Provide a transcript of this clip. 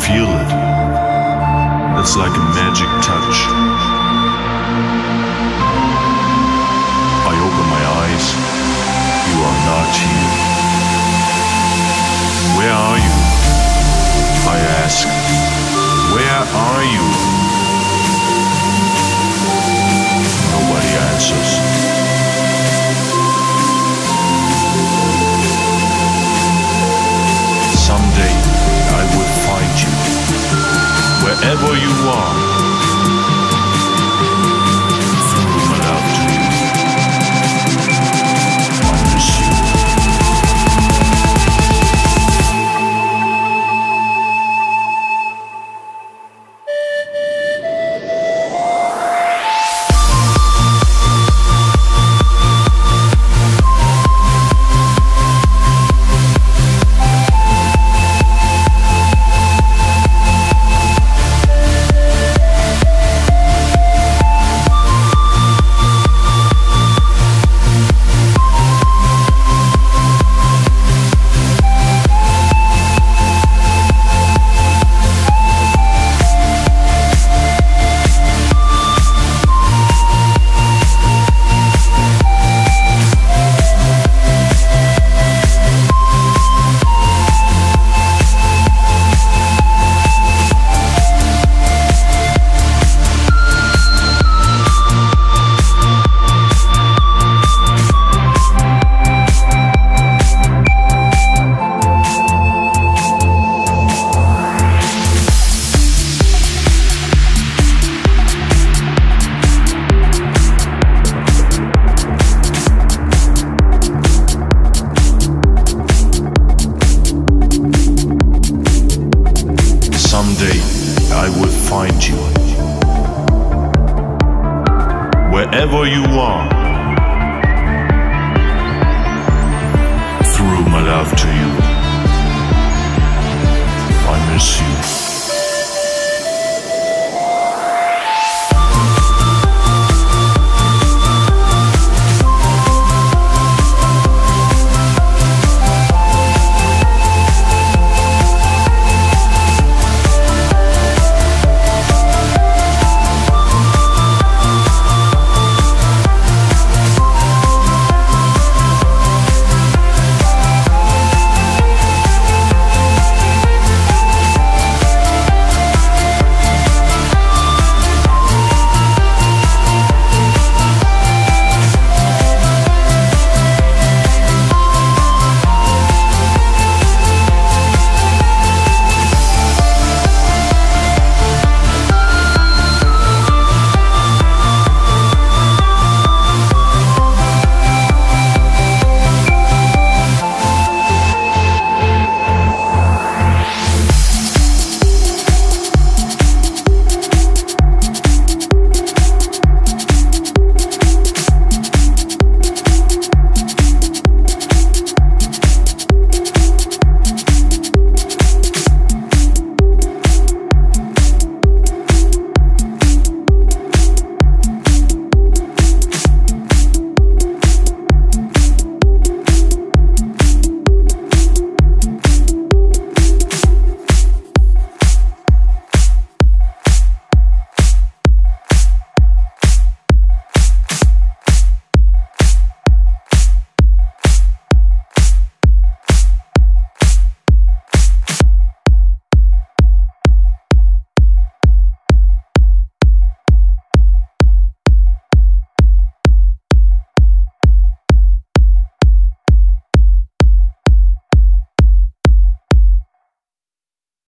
feel it. It's like a magic touch. I open my eyes. You are not here. Where are you? I ask. Where are you? Nobody answers. Someday I will find you, wherever you are. Through my love to you, I miss you. Wherever you are, through my love to you.